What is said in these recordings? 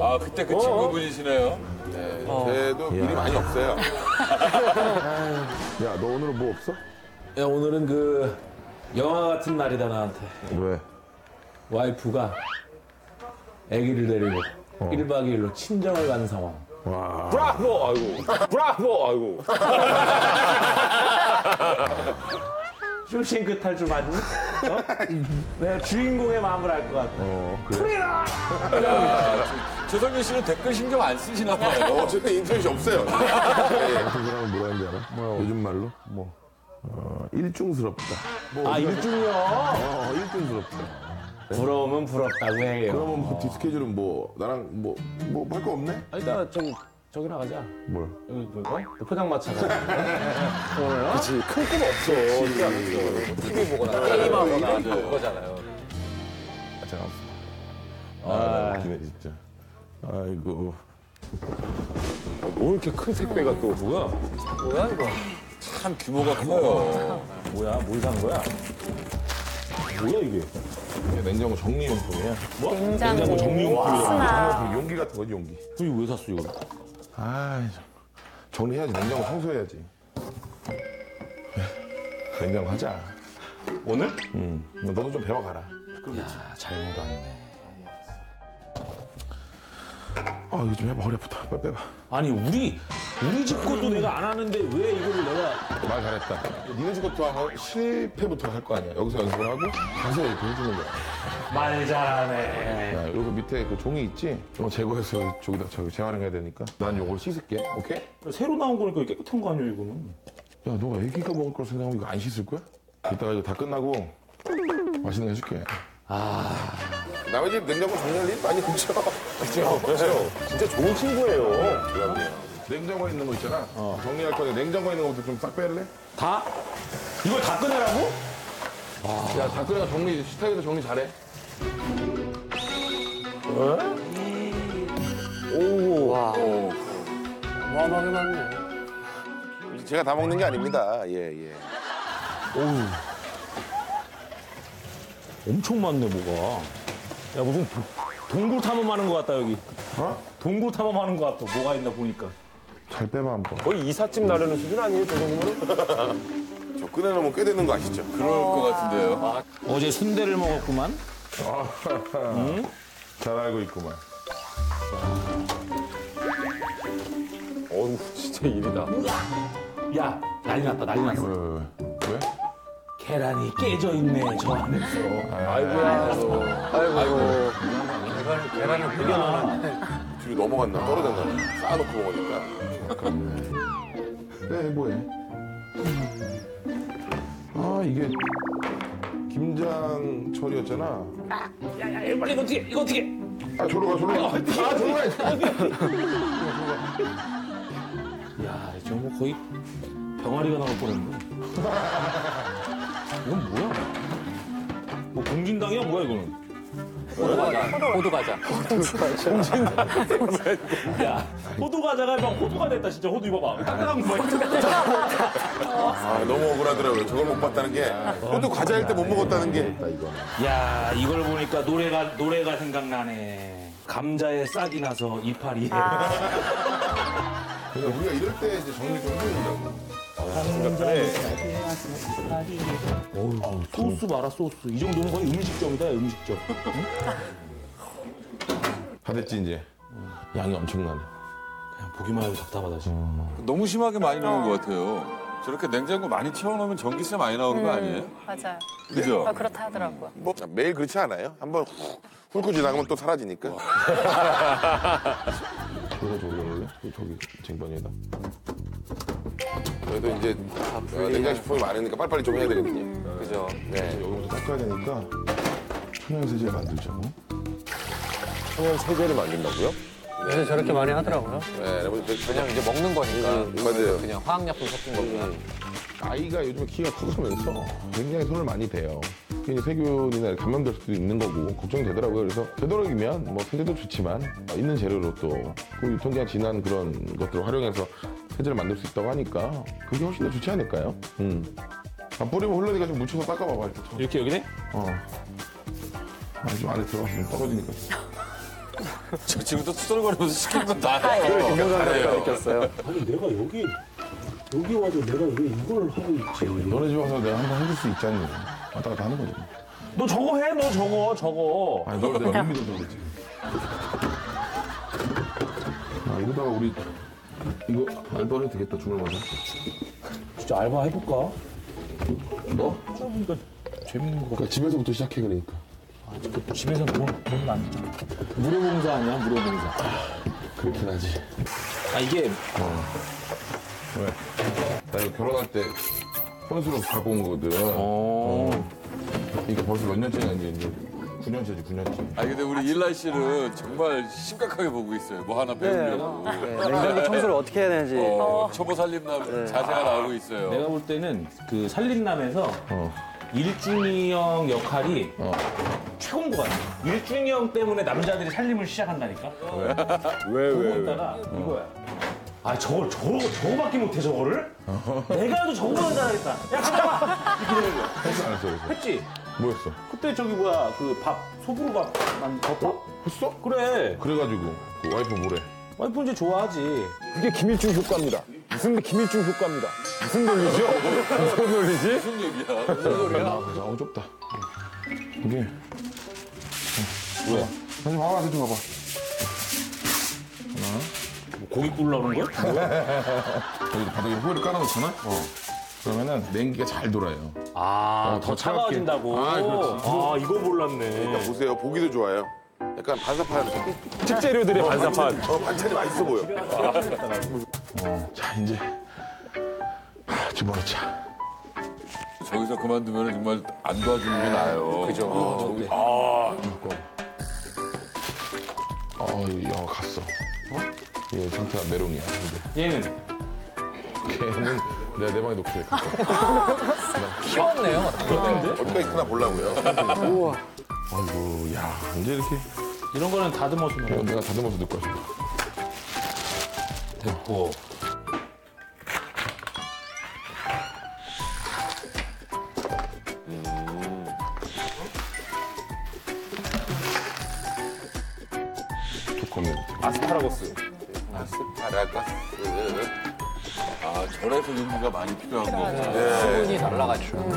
아, 그때 그 친구분이시네요. 네. 그래도 일이 많이 없어요. 야, 너 오늘은 뭐 없어? 야, 오늘은 그 영화 같은 날이다, 나한테. 왜? 와이프가 아기를 데리고 1박 2일로 친정을 가는 상황. 와. 브라보! 아이고. 브라보! 아이고. 쇼싱크 탈 줄 맞니? 어? 내가 주인공의 마음을 알 것 같아. 풀이라! 조성민 씨는 댓글 신경 안 쓰시나 봐요. 어쨌든 인터넷이 없어요. 어떤 사람은 뭐라 하는지 알아? 뭐요? 요즘 말로? 뭐. 일중스럽다. 뭐, 아, 일중이요? 일중스럽다. 부러우면 부럽다고 해요. 그러면 뭐 디스케줄은 뭐 나랑 뭐 할 거 없네? 아, 일단 저기 나가자. 뭘? 여기 뭘까? 포장마차 가자. 오늘? 그치. 큰 꿈 없어. 진짜 없어. TV 보거나 게임하거나 그거잖아요. 아, 제가 없어. 아, 기네 진짜. 아이고. 뭐 이렇게 큰 택배가 또 뭐야? 뭐야 이거? 참 규모가 커요. 뭐야? 뭘 산 거야? 뭐야 이게? 냉장고 정리용품이야. 뭐? 냉장고 정리용품이야. 용기 같은 거지, 용기. 이거 왜 샀어, 이거? 아, 정리해야지. 냉장고 청소해야지. 냉장고 하자. 오늘? 응. 너도 좀 배워가라. 야, 잘 먹도 안 돼. 아, 이거 좀 해봐. 허리 아프다. 빨리 빼봐. 아니, 우리 집 것도 내가 안 하는데 왜 이거를 내가. 말 잘했다. 니네 집 것도 하고 실패부터 할 거 아니야. 여기서 연습을 하고 가서 이렇게 해주는 거야. 말 잘하네. 야, 여기 밑에 그 종이 있지? 이거 제거해서 저기다 저기 재활용해야 되니까. 난 요걸 씻을게. 오케이? 새로 나온 거니까 깨끗한 거 아니야, 이거는. 야, 너가 애기가 먹을 걸 생각하면 이거 안 씻을 거야? 이따가 이거 다 끝나고 맛있는 거 해줄게. 아. 나머지 냉장고 정리할 일 많이 없죠. 그죠? 그죠? 진짜 좋은 친구예요. 냉장고에 있는 거 있잖아. 정리할 거니까 냉장고에 있는 것부터 좀 싹 뺄래? 다? 이걸 다 꺼내라고? 아. 야, 다 꺼내라. 정리, 식탁에서 정리 잘해. 오. 와. 어마어마하게 많네. 제가 다 먹는 게 아닙니다. 예. 오. 엄청 많네, 뭐가. 야, 무슨 동굴 탐험하는 것 같다, 여기. 어? 동굴 탐험하는 것 같다, 뭐가 있나 보니까. 잘 빼봐, 한번. 거의 이삿짐 나르는 수준 아니에요, 저 정도면? 저 꺼내놓으면 꽤 되는 거 아시죠? 그럴 것 같은데요. 아, 어제 순대를 먹었구만. 응? 잘 알고 있구만. 어우, 진짜 일이다. 야, 난리 났다, 난리 났어. 왜? 계란이 깨져있네, 저 안에서. 아이고. 계란이 되게 많아. 뒤로 넘어갔나, 떨어졌나. 쌓아놓고 먹으니까. 네, 뭐해. 아, 이게 김장철이었잖아. 야, 빨리 이거 어떻게. 아, 저로 가. 야, 저 뭐 거의 병아리가 나올 뻔했네. 이건 뭐야? 뭐 공진당이야? 뭐야 이거는? 호두 과자. 공진당. 야, 호두 과자가 막 호두가 됐다 진짜. 호두 입어봐. 딱딱한 거 아, 너무 억울하더라고요. 저걸 못 봤다는 게. 호두 과자일 때 못 먹었다는 게. 야, 이걸 보니까 노래가 생각나네. 감자에 싹이 나서 이파리에. 우리가 이럴 때 이제 정리 좀 해준다고. 소스 봐라, 소스. 이 정도면 거의 음식점이다, 음식점. 다 됐지, 이제? 양이 엄청나네. 그냥 보기만 해도 답답하다, 지금. 너무 심하게 많이 나오는 것 같아요. 저렇게 냉장고 많이 채워놓으면 전기세 많이 나오는 거 아니에요? 맞아요. 그죠? 그렇다 하더라고요. 뭐, 매일 그렇지 않아요? 한번 훑고 지나가면 또 사라지니까. 저거 저기 올래? 저기 쟁반에다. 저희도 이제 냉장식품이 많으니까 빨리빨리 좀 해야 되거든요. 그죠? 네. 여기부터 닦아야 되니까 천연세제를 만들자고. 천연세제를 만든다고요? 네. 네, 저렇게 많이 하더라고요. 네, 그냥 이제 먹는 거니까. 맞아요. 그냥 화학약품 섞은 거구나. 아이가 요즘에 키가 커지면서 굉장히 손을 많이 대요. 세균이나 감염될 수도 있는 거고 걱정되더라고요. 그래서 되도록이면 뭐 세제도 좋지만 있는 재료로 또 유통기한 지난 그런 것들을 활용해서 세제를 만들 수 있다고 하니까 그게 훨씬 더 좋지 않을까요? 아, 뿌리면 흘러니까 좀 묻혀서 닦아봐봐. 이렇게 여기네? 어. 아, 좀 안에 들어가면 떨어지니까. 저 지금도 투덜거리면서 시킨 건 나예요. 공감을 느꼈어요. 아니 내가 여기 와서 내가 왜 이걸 하고 있지? 너네 집 와서 내가 한번 해줄 수 있잖니. 왔다 갔다 하는 거지. 너 저거 해, 너 저거. 아니 너를 내가 못 믿어서 그러지. 아 이러다가 우리 이거 알바 해도 되겠다. 죽을 맞아. 진짜 알바 해볼까? 너? 그러니까 재밌는 거. 그러니까 집에서부터 시작해 그러니까. 아, 집에서 돈은 안 되잖아. 무료봉사 아니야 무료봉사. 그렇긴 하지. 아 이게. 왜? 나 이거 결혼할 때 혼수로 갖고 온 거거든. 이게 벌써 몇 년째냐, 이제 9년째지, 9년째. 아니, 근데 우리 일라 씨는 정말 심각하게 보고 있어요. 뭐 하나 배우려고. 냉장고 청소를 어떻게 해야 되는지. 초보 살림남 자세가 나오고 있어요. 내가 볼 때는 그 살림남에서 일중이 형 역할이 최고인 것 같아. 일중이 형 때문에 남자들이 살림을 시작한다니까. 왜? 보니까 이거야. 아, 저거밖에 못해, 저거를? 내가 해도 저거만 잘하겠다. 야, 잠깐만! 이렇게 되는 거야. 했지? 뭐였어? 그때 저기 뭐야, 그 밥, 소불호밥, 난 덮밥? 했어? 그래. 그래가지고, 그 와이프 뭐래? 와이프 이제 좋아하지. 그게 김일중 효과입니다. 무슨 김일중 효과입니다. 무슨 논리죠? 무슨 논리지? 무슨 얘기야? 무슨 소리야? 나 어좁다. 이게. 뭐야? 다시 봐봐, 다시 봐봐. 하나. 고기 굴라고 그런 거야? 여기 바닥에 호일을 깔아놓잖아? 그러면은 냉기가 잘 돌아요. 아, 더 차가워진다고? 아, 그렇지. 아, 이거 몰랐네. 일단 보세요. 보기도 좋아요. 약간 반사판. 식재료들의 반사판. 반찬이 맛있어 보여. 자, 이제. 집어넣자. 저기서 그만두면 정말 안 도와주는 게 나아요. 그죠? 야, 갔어. 얘 상태가 메롱이야. 근데. 얘는 내가 내 방에 놓고 있어. 키웠네요. 어떻게 크나 보려고요. 우와. 아이고, 야, 이제 이렇게. 이런 거는 다듬어서 넣어. 내가 다듬어서 넣을 거야. 됐고. 두꺼면. 아스파라거스. 아, 절에서 윤기가 많이 필요한 거구나. 수분이 날라가지고.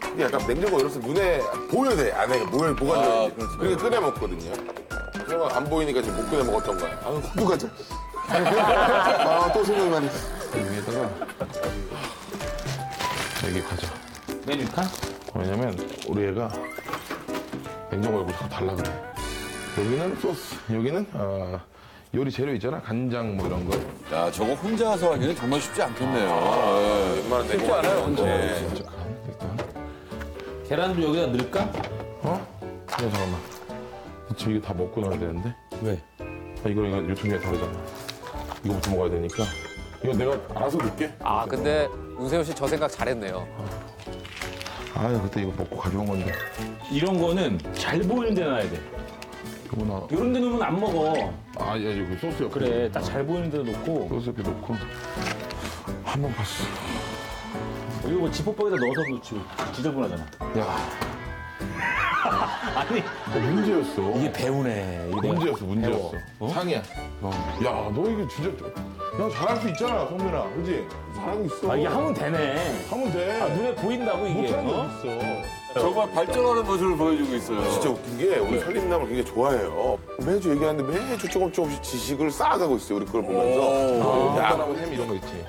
근데 약간 냉장고 열었을 때 눈에 보여야 돼. 안에 뭘 보관해야 돼. 그러니까 꺼내 먹거든요. 그러면 안 보이니까 지금 못 꺼내 먹었던 거야. 아유, 누가자. 아, 또 생각이 많이. 여기에다가. 여기 과자. 메뉴칸? 왜냐면 우리 애가 냉장고 열고 자꾸 달라 그래. 여기는 소스, 여기는 요리 재료 있잖아, 간장 뭐 이런 거. 야, 저거 혼자서 하기는 정말 쉽지 않겠네요. 웬만한 데 쉽지 않아요, 혼자. 일단. 계란도 여기다 넣을까? 야, 잠깐만. 지금 이거 다 먹고 나야 되는데? 왜? 아, 이거랑 요청량이 다르잖아. 이거부터 먹어야 되니까. 이거 내가 알아서 넣을게. 아, 근데 문세윤 씨 저 생각 잘했네요. 아유, 그때 이거 먹고 가져온 건데. 이런 거는 잘 보이는 데 놔야 돼. 이런 데 놓으면 안 먹어. 아, 야, 여기 소스 옆에. 그래, 딱 잘 보이는 데도 놓고. 소스 옆에 놓고. 한 번 봤어. 이거 뭐 지퍼백에다 넣어서도 지금 지저분하잖아. 야. 아니. 문제였어. 이게 배우네. 이게 문제였어. 상이야. 야, 너 이게 진짜. 야, 잘할 수 있잖아, 성민아. 그지? 잘하고 있어. 아, 이게 하면 되네. 하면 돼. 아, 눈에 보인다고, 이게. 못하는 게 있어. 정말 발전하는 모습을 보여주고 있어요. 진짜 웃긴 게 우리 살림남을 굉장히 좋아해요. 매주 얘기하는데 매주 조금씩 지식을 쌓아가고 있어요. 우리 그걸 보면서. 야라고 햄 이런 거 있지.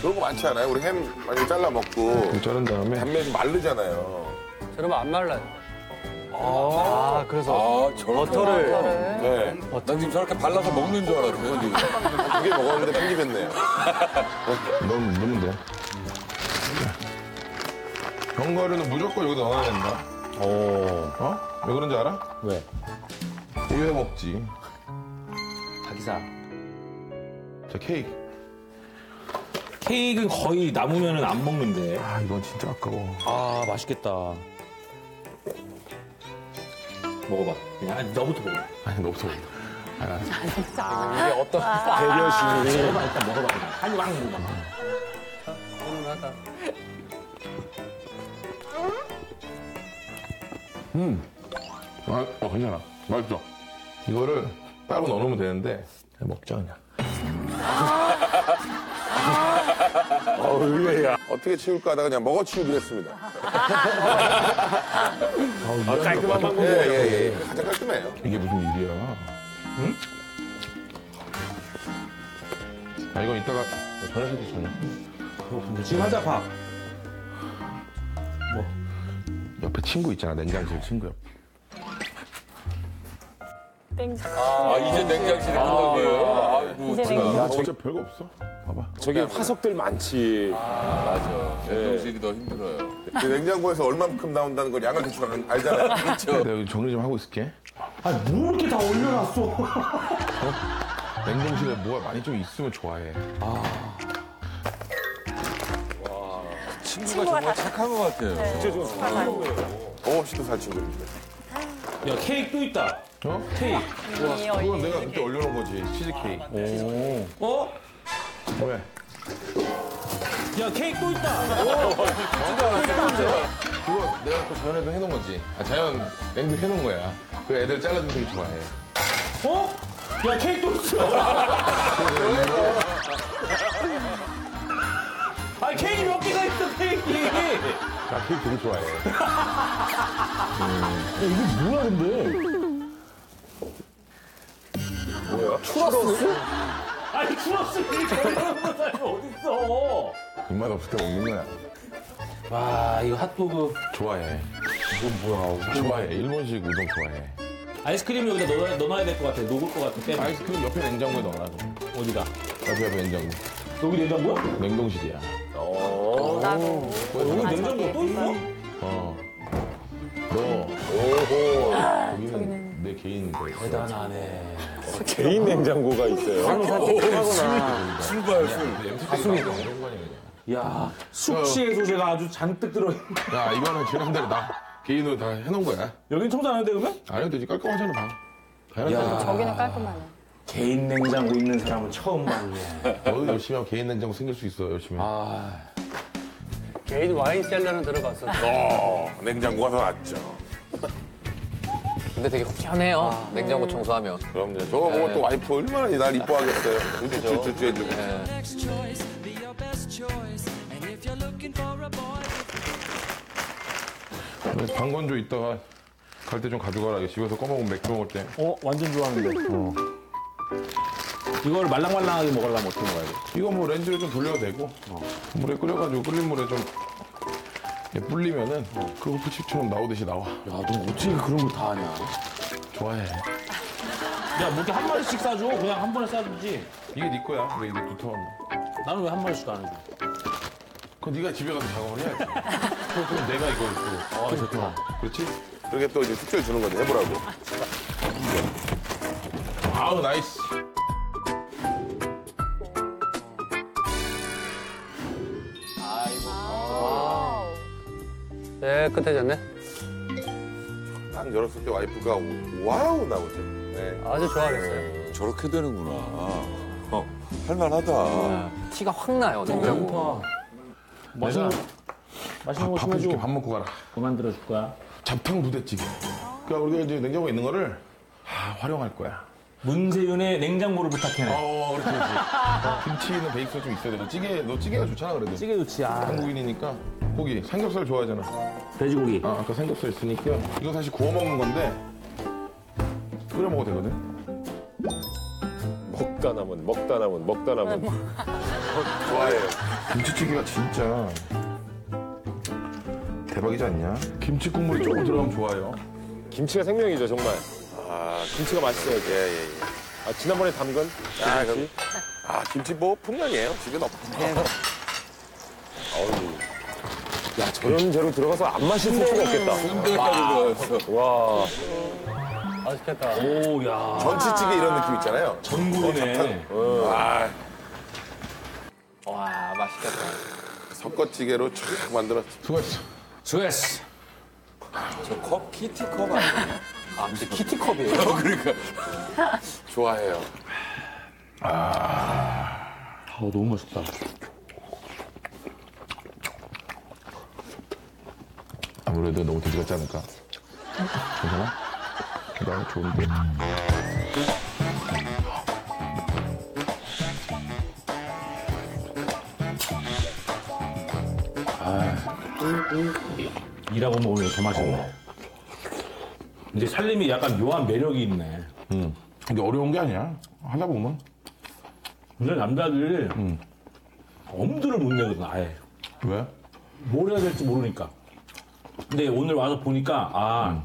그런 거 많지 않아요? 우리 햄 많이 잘라 먹고. 자른 다음에 단면이 좀 마르잖아요. 저러면 안 말라요. 아, 그래서 버터를. 네. 난 지금 저렇게 발라서 먹는 줄 알았는데. 두 개 먹었는데 편집했네요. 넣으면 돼. 견과류는 무조건 여기다 넣어야 된다. 왜 그런지 알아? 왜? 오해 먹지. 자기사. 자, 케이크. 케이크는 거의 남으면 안 먹는데. 아, 이건 진짜 아까워. 아, 맛있겠다. 먹어봐. 아니, 너부터 먹어. 아니, 너부터 먹어. 아니, 진짜. 이게 어떤 배려심이. 일단 먹어봐. 한 방 먹어봐. 오늘하다. 아, 괜찮아. 맛있어. 이거를 따로 넣어놓으면 되는데 먹자 그냥. 의외야. 어떻게 치울까 하다가 그냥 먹어치우기로 했습니다. 깔끔한 방법이에요. 예, 예. 가장 깔끔해요. 이게 무슨 일이야? 응? 아, 이건 이따가 저녁에도 저녁. 지금 하자, 밥. 뭐. 옆에 친구 있잖아, 냉장실 친구 옆. 냉장실. 아, 이제 냉장실에 한다는 거예요? 아이고, 진짜. 진짜 별거 없어. 봐봐. 저기 화석들 많지. 아, 맞아. 냉장실이 더 힘들어요. 냉장고에서 얼만큼 나온다는 걸 양을 대충 알잖아. 그렇죠. 내가 정리 좀 하고 있을게. 아, 뭐 이렇게 다 올려놨어. 냉동실에 뭐가 많이 좀 있으면 좋아해. 아. 와. 그 친구가 정말 착한 것 같아요. 네. 진짜 좋아요. 어시도 살 친구인데. 야, 케이크 또 있다. 어? 케이크. 와, 이건 내가 그때 올려놓은 거지. 치즈 케이크. 아, 오. 어? 왜? 야, 케이크 또 있다. 오. 진짜. 그거 내가 또 자연에도 해놓은 거지. 아, 자연 냉동 해놓은 거야. 그 애들 잘라주면 되게 좋아해. 어? 야, 케이크도 있어. 아, 케이크 몇 개가 있어, 케이크. 나 케이크 되게 좋아해. 이거 뭐야, 근데? 뭐야? 추러스? 아니, 추러스 이런 거 사람이 어딨어? 입맛 없을 때 먹는 거야. 와, 이거 핫도그. 좋아해. 이거 뭐야? 좋아해. 일본식 우동 좋아해. 아이스크림 여기다 넣어놔야 될 것 같아. 녹을 것 같아. 빼면. 아이스크림 옆에 냉장고에 넣어놔. 어디다? 옆에 냉장고. 여기 냉장고야? 냉동실이야. 오. 나도. 여기 냉장고 또 있어? 어. 너. 오호. 여기는 내 개인. 대단하네. 개인 냉장고가 있어요. 술하구나. 술봐요, 술. 가슴이 너무. 야, 숙취의 소재가 아주 잔뜩 들어있네. 야, 이거는 지난달에 나. 개인으로 다 해놓은 거야. 여긴 청소 안 해도 돼, 그러면? 안 해도 되지. 깔끔하잖아, 방. 야, 저기는 깔끔하네. 개인 냉장고 있는 사람은 처음 봤네. 너도 열심히 하면 개인 냉장고 생길 수 있어, 열심히. 아. 개인 와인 셀러는 들어갔어. 냉장고가 더 낫죠. 근데 되게 편해요, 냉장고 청소하면. 그럼요. 저거 보고 또 와이프 얼마나 날 이뻐하겠어요. 우쭈쭈쭈쭈 해주고. 방건조 있다가 갈 때 좀 가져가라. 집에서 꺼먹으면 맥주 먹을 때. 완전 좋아하는데. 이걸 말랑말랑하게 먹으려면 어떻게 먹어야 돼? 이거 뭐 렌즈를 좀 돌려도 되고, 물에 끓여가지고 끓인 물에 좀 불리면은 그거 부침처럼 나오듯이 나와. 야, 너 어떻게 그런 거 다 하냐? 좋아해. 야, 뭐 이렇게 한 마리씩 싸줘. 그냥 한 번에 싸주지. 이게 네 거야. 왜 이게 두터워? 나는 왜 한 마리씩 안 해줘? 그럼 네가 집에 가서 작업을 해야지. 그럼 내가 이걸 또. 아, 좋다. 그렇지? 그렇게 또 이제 숙제를 주는 건데 해보라고. 아우, 나이스. 아이고. 아. 네, 깨끗해졌네. 딱 열었을 때 와이프가 와우 나오지. 네. 아주 좋아하겠어요. 저렇게 되는구나. 할만하다. 티가 확 나요. 너무 예뻐. 맛있는 거 시켜줘. 밥 먹고 가라. 그만 들어줄 거야. 잡탕 부대찌개. 그러니까 우리가 이제 냉장고에 있는 거를 활용할 거야. 문세윤의 냉장고를 부탁해. 그렇지, 그렇지. 김치는 베이스가 좀 있어야 되고. 찌개가 좋잖아, 그래도. 찌개 좋지. 한국인이니까. 고기, 삼겹살 좋아하잖아. 돼지고기. 아까 삼겹살 있으니까. 이건 사실 구워 먹는 건데 끓여 먹어도 되거든. 먹다 남은. 좋아해요. 김치찌개가 진짜 대박이지 않냐? 김치 국물이 조금 들어가면 좋아요. 김치가 생명이죠, 정말. 아, 김치가 맛있어요. 예. 아, 지난번에 담근 김치. 김치 뭐 풍년이에요. 집에 넣고. 야, 저런 재료 들어가서 안 마실 수가 없겠다. 와. 맛있겠다. 오, 야. 전치찌개 이런 느낌 있잖아요. 전골이네. 와, 맛있겠다. 섞어찌개로 촥 만들었지. 수고했어. 저 컵? 키티컵 아니에요? 아, 근데 키티컵이에요? 그러니까. 좋아해요. 너무 맛있다. 아무래도 너무 되게 같지 않을까? 괜찮아? 난 좋은데. 이라고 하면 오히려 더 맛있네. 이제 살림이 약간 묘한 매력이 있네. 근데 어려운 게 아니야. 하다 보면. 근데 남자들이 엄두를 못 내거든, 아예. 왜? 뭘 해야 될지 모르니까. 근데 오늘 와서 보니까, 아,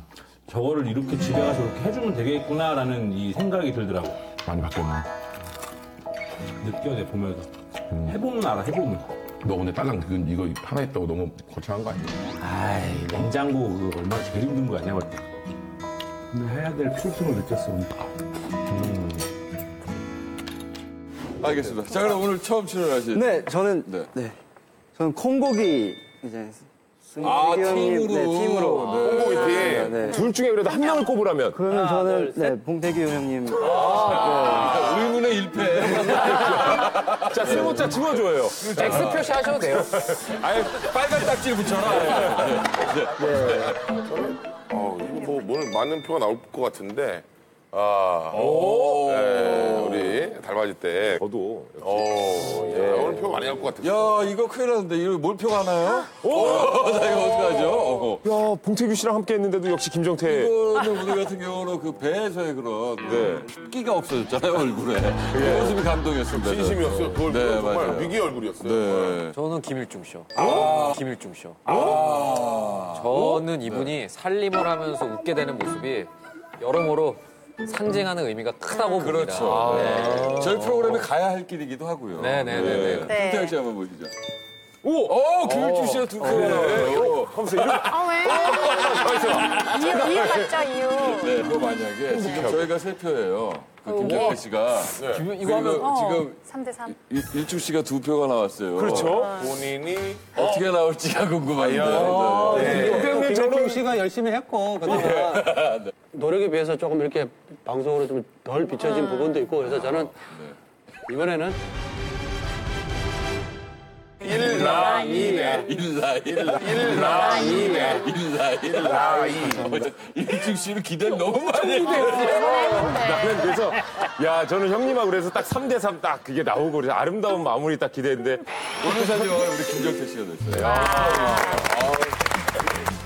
저거를 이렇게 집에 가서 이렇게 해주면 되겠구나라는 이 생각이 들더라고. 많이 바뀌었네. 느껴, 내 보면서. 해보면 알아, 해보면. 너 오늘 딸랑 이거 하나 있다고 너무 거창한 거 아니야? 아이, 냉장고 얼마나 제일 힘든 거 아니야, 맞다. 근데 해야 될 필요성을 느꼈어, 오늘. 알겠습니다. 자, 그럼 오늘 처음 출연하신. 네, 저는. 네. 저는 콩고기, 이제. 아, 팀으로. 네, 팀으로. 네. 콩고기 팀. 네. 둘 중에 그래도 한 명을 꼽으라면. 그러면 저는, 네, 봉태규 형님. 아, 네. 의문의 일패. 자, 세모자 집어줘요. X 표시 하셔도 돼요. 아예 빨간 딱지를 붙여라. 이거 오늘 많은 표가 나올 것 같은데. 아, 오, 네, 우리 달맞이 때. 저도. 오늘 표 많이 할 것 같은데. 야, 이거 큰일 났는데. 이거 뭘 표가 하나요? 오, 자, 이거 어떡하죠? 야, 봉태규 씨랑 함께 했는데도 역시 김정태. 이거는 우리 같은 경우는 그 배에서의 그런 끼가 없어졌잖아요, 얼굴에. 그 모습이 감동이었습니다. 진심이었어요. 그걸 정말 위기 얼굴이었어요. 네. 저는 김일중 씨요. 김일중 씨요. 저는 이분이 살림을 하면서 웃게 되는 모습이 여러모로 상징하는 의미가 크다고 봅니다. 그렇죠. 네. 저희 프로그램에 가야 할 길이기도 하고요. 네네네네. 김태형 씨 한번 보시죠. 오! 김일중 씨가 둘 크네. 하면서 이거. 왜? 이유 같죠, 이유. 네, 그거 만약에 지금 저희가 세 표예요. 그 김정태 씨가. 네. 이거 하면 지금 3대3. 일중 씨가 두 표가 나왔어요. 그렇죠. 본인이 어떻게 나올지가 궁금합니다. 김일중 씨가 열심히 했고, 그나마 노력에 비해서 조금 이렇게 방송으로 좀 덜 비춰진 부분도 있고, 그래서 저는 이번에는 1라 2네. 일중 씨는 기대를 너무 많이 했어요. 나는 그래서, 야, 저는 형님하고 그래서 딱 3대3 딱 그게 나오고, 그래서 아름다운 마무리 딱 기대했는데. 오늘 사진은 우리 김정태 씨가 됐어요.